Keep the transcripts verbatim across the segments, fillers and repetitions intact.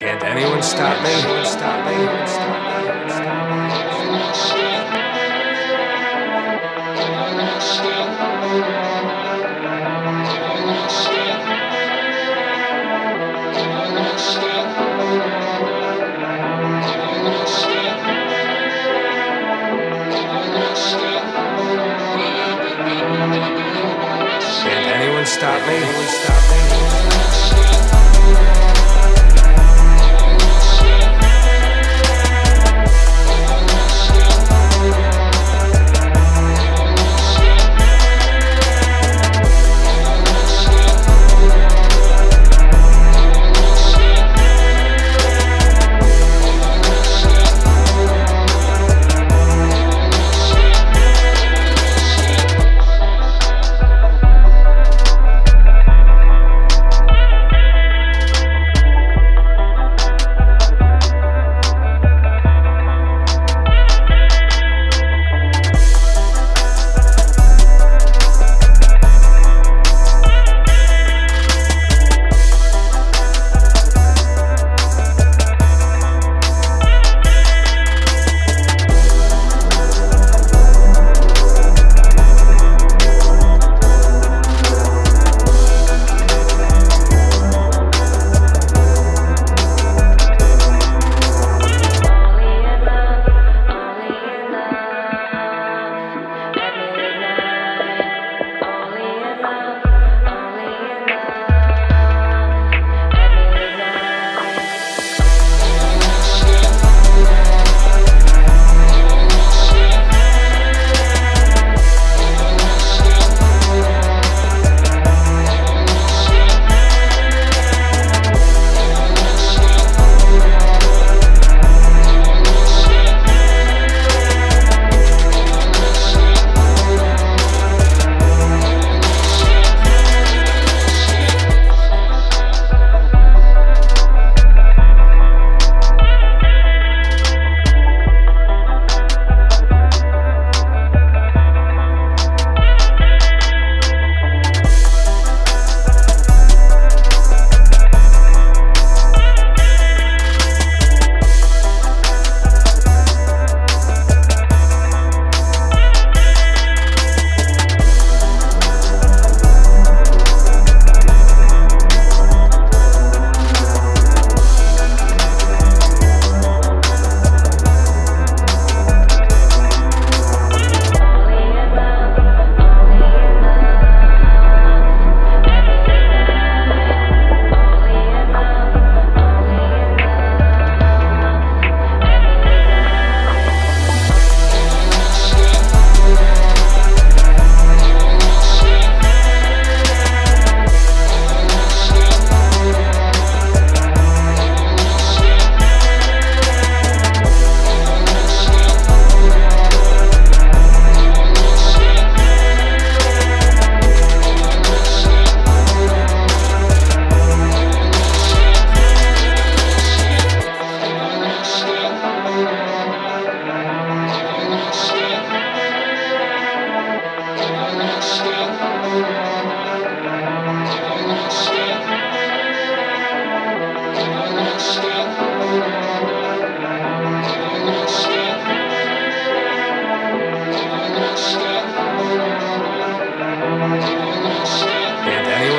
Can't anyone stop me? Stop me? Stop me? Can't anyone stop me?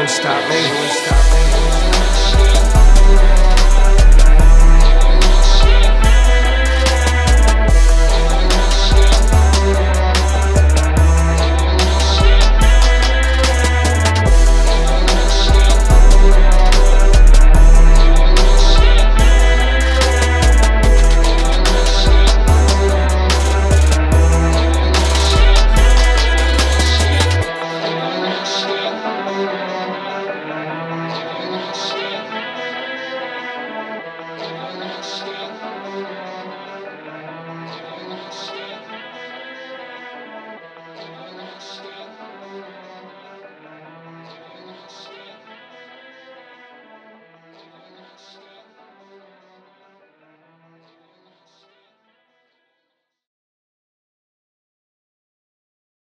Stop me? Stop me.